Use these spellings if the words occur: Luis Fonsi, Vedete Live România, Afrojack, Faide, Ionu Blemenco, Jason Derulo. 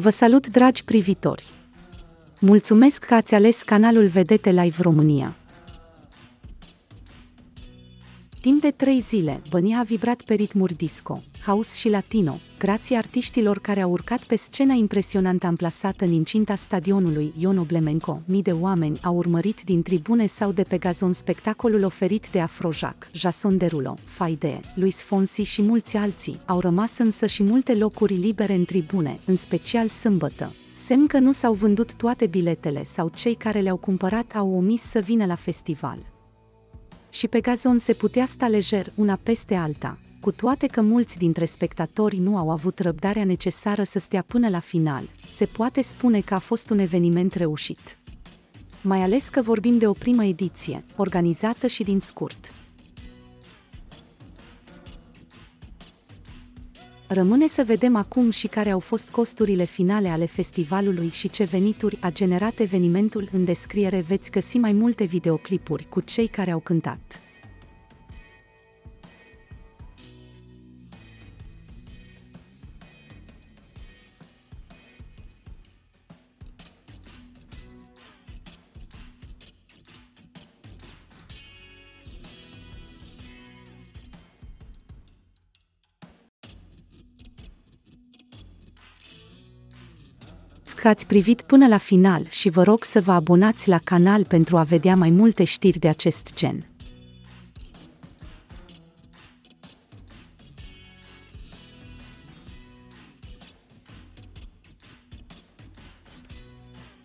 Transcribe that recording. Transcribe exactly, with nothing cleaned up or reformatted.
Vă salut, dragi privitori! Mulțumesc că ați ales canalul Vedete Live România. Timp de trei zile, Bănia a vibrat pe ritmuri disco, house și latino, grație artiștilor care au urcat pe scena impresionantă amplasată în incinta stadionului Ionu Blemenco. Mii de oameni au urmărit din tribune sau de pe gazon spectacolul oferit de Afrojack, Jason Derulo, Faide, Luis Fonsi și mulți alții. Au rămas însă și multe locuri libere în tribune, în special sâmbătă, semn că nu s-au vândut toate biletele sau cei care le-au cumpărat au omis să vină la festival. Și pe gazon se putea sta lejer, una peste alta, cu toate că mulți dintre spectatori nu au avut răbdarea necesară să stea până la final. Se poate spune că a fost un eveniment reușit. Mai ales că vorbim de o primă ediție, organizată și din scurt. Rămâne să vedem acum și care au fost costurile finale ale festivalului și ce venituri a generat evenimentul. În descriere veți găsi mai multe videoclipuri cu cei care au cântat. Că ați privit până la final și vă rog să vă abonați la canal pentru a vedea mai multe știri de acest gen.